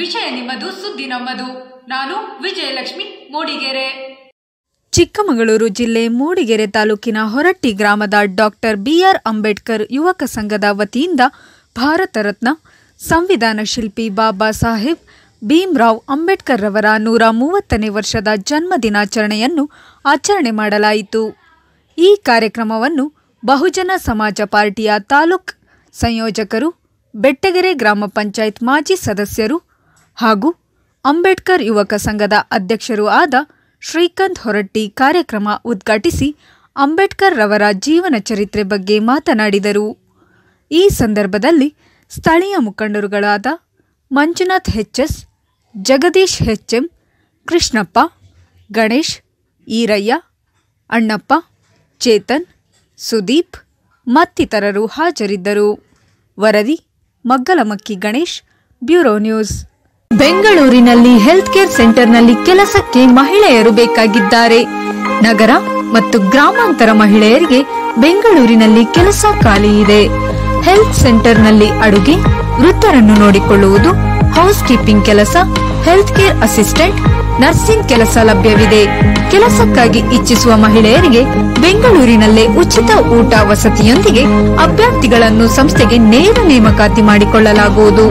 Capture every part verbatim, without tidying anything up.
ವಿಷಯ ನಿಮ್ಮದು, ಸುದ್ದಿ ನಮ್ಮದು. ನಾನು ವಿಜಯಲಕ್ಷ್ಮಿ ಮೂಡಿಗೆರೆ. ಚಿಕ್ಕಮಗಳೂರು ಜಿಲ್ಲೆ ಮೂಡಿಗೆರೆ ತಾಲೂಕಿನ ಹೊರಟ್ಟಿ ಗ್ರಾಮದ ಡಾ. ಬಿ. ಆರ್. ಅಂಬೇಡ್ಕರ್ ಯುವಕ ಸಂಘದ ವತಿಯಿಂದ ಭಾರತ ರತ್ನ ಸಂವಿಧಾನ ಶಿಲ್ಪಿ ಬಾಬಾ ಸಾಹೇಬ್ ಭೀಮ್ ರಾವ್ ಅಂಬೇಡ್ಕರ್ ರವರ ನೂರ ಮೂವತ್ತನೇ ವರ್ಷದ ಜನ್ಮ ದಿನಾಚರಣೆಯನ್ನು ಆಚರಣೆ ಮಾಡಲಾಯಿತು. ಈ ಕಾರ್ಯಕ್ರಮವನ್ನು ಬಹುಜನ ಸಮಾಜ ಪಾರ್ಟಿಯ ತಾಲೂಕ್ ಸಂಯೋಜಕರು, ಬೆಟ್ಟಗೆರೆ ಗ್ರಾಮ ಪಂಚಾಯತ್ ಮಾಜಿ ಸದಸ್ಯರು ಹಾಗೂ ಅಂಬೇಡ್ಕರ್ ಯುವಕ ಸಂಘದ ಅಧ್ಯಕ್ಷರೂ ಆದ ಶ್ರೀಕಾಂತ್ ಹೊರಟ್ಟಿ ಕಾರ್ಯಕ್ರಮ ಉದ್ಘಾಟಿಸಿ ಅಂಬೇಡ್ಕರ್ ರವರ ಜೀವನ ಚರಿತ್ರೆ ಬಗ್ಗೆ ಮಾತನಾಡಿದರು. ಈ ಸಂದರ್ಭದಲ್ಲಿ ಸ್ಥಳೀಯ ಮುಖಂಡರುಗಳಾದ Manjunath H S, Jagadish H M, Krishnappa, Ganesh, Eerayya, Annappa, Chetan, Sudeep ಮತ್ತಿತರರು ಹಾಜರಿದ್ದರು. ವರದಿ ಮಗ್ಗಲಮಕ್ಕಿ ಗಣೇಶ್, ಬ್ಯೂರೋ ನ್ಯೂಸ್. ಬೆಂಗಳೂರಿನಲ್ಲಿ ಹೆಲ್ತ್ ಕೇರ್ ಸೆಂಟರ್ನಲ್ಲಿ ಕೆಲಸಕ್ಕೆ ಮಹಿಳೆಯರು ಬೇಕಾಗಿದ್ದಾರೆ. ನಗರ ಮತ್ತು ಗ್ರಾಮಾಂತರ ಮಹಿಳೆಯರಿಗೆ ಬೆಂಗಳೂರಿನಲ್ಲಿ ಕೆಲಸ ಖಾಲಿ ಇದೆ. ಹೆಲ್ತ್ ಸೆಂಟರ್ನಲ್ಲಿ ಅಡುಗೆ, ವೃತ್ತರನ್ನು ನೋಡಿಕೊಳ್ಳುವುದು, ಹೌಸ್ ಕೀಪಿಂಗ್ ಕೆಲಸ, ಹೆಲ್ತ್ ಕೇರ್ ಅಸಿಸ್ಟೆಂಟ್, ನರ್ಸಿಂಗ್ ಕೆಲಸ ಲಭ್ಯವಿದೆ. ಕೆಲಸಕ್ಕಾಗಿ ಇಚ್ಛಿಸುವ ಮಹಿಳೆಯರಿಗೆ ಬೆಂಗಳೂರಿನಲ್ಲೇ ಉಚಿತ ಊಟ ವಸತಿಯೊಂದಿಗೆ ಅಭ್ಯರ್ಥಿಗಳನ್ನು ಸಂಸ್ಥೆಗೆ ನೇರ ನೇಮಕಾತಿ ಮಾಡಿಕೊಳ್ಳಲಾಗುವುದು.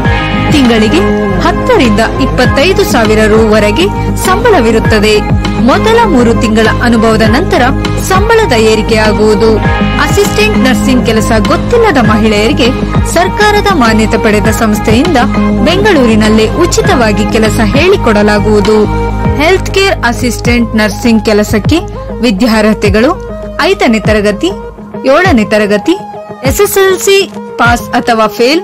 ತಿಂಗಳಿಗೆ ಹತ್ತರಿಂದ ಇಪ್ಪತ್ತೈದು ಸಾವಿರ ರೂವರೆಗೆ ಸಂಬಳವಿರುತ್ತದೆ. ಮೊದಲ ಮೂರು ತಿಂಗಳ ಅನುಭವದ ನಂತರ ಸಂಬಳದ ಏರಿಕೆಯಾಗುವುದು. ಅಸಿಸ್ಟೆಂಟ್ ನರ್ಸಿಂಗ್ ಕೆಲಸ ಗೊತ್ತಿಲ್ಲದ ಮಹಿಳೆಯರಿಗೆ ಸರ್ಕಾರದ ಮಾನ್ಯತೆ ಪಡೆದ ಸಂಸ್ಥೆಯಿಂದ ಬೆಂಗಳೂರಿನಲ್ಲೇ ಉಚಿತವಾಗಿ ಕೆಲಸ ಹೇಳಿಕೊಡಲಾಗುವುದು. ಹೆಲ್ತ್ ಕೇರ್ ಅಸಿಸ್ಟೆಂಟ್ ನರ್ಸಿಂಗ್ ಕೆಲಸಕ್ಕೆ ವಿದ್ಯಾರ್ಹತೆಗಳು ಐದನೇ ತರಗತಿ, ಏಳನೇ ತರಗತಿ, S S L C pass ಅಥವಾ fail,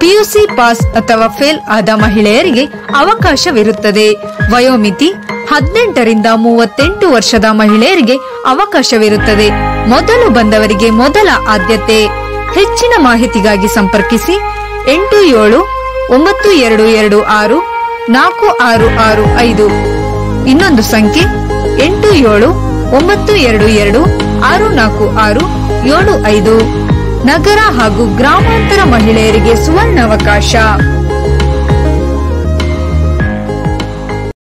P U C pass ಅಥವಾ ಫೇಲ್ ಆದ ಮಹಿಳೆಯರಿಗೆ ಅವಕಾಶವಿರುತ್ತದೆ. ವಯೋಮಿತಿ ಹದಿನೆಂಟರಿಂದ ಮೂವತ್ತೆಂಟು ವರ್ಷದ ಮಹಿಳೆಯರಿಗೆ ಅವಕಾಶವಿರುತ್ತದೆ. ಮೊದಲು ಬಂದವರಿಗೆ ಮೊದಲ ಆದ್ಯತೆ. ಹೆಚ್ಚಿನ ಮಾಹಿತಿಗಾಗಿ ಸಂಪರ್ಕಿಸಿ ಎಂಟು ಏಳು ಒಂಬತ್ತು ಎರಡು ಎರಡು ಆರು ನಾಲ್ಕು ಆರು ಆರು ಐದು. ಇನ್ನೊಂದು ಸಂಖ್ಯೆ ಎಂಟು ಏಳು ಒಂಬತ್ತು ಎರಡು ಎರಡು ಆರು ನಾಲ್ಕು ಆರು ಏಳು ಐದು. ನಗರ ಹಾಗೂ ಗ್ರಾಮಾಂತರ ಮಹಿಳೆಯರಿಗೆ ಸುವರ್ಣಾವಕಾಶ.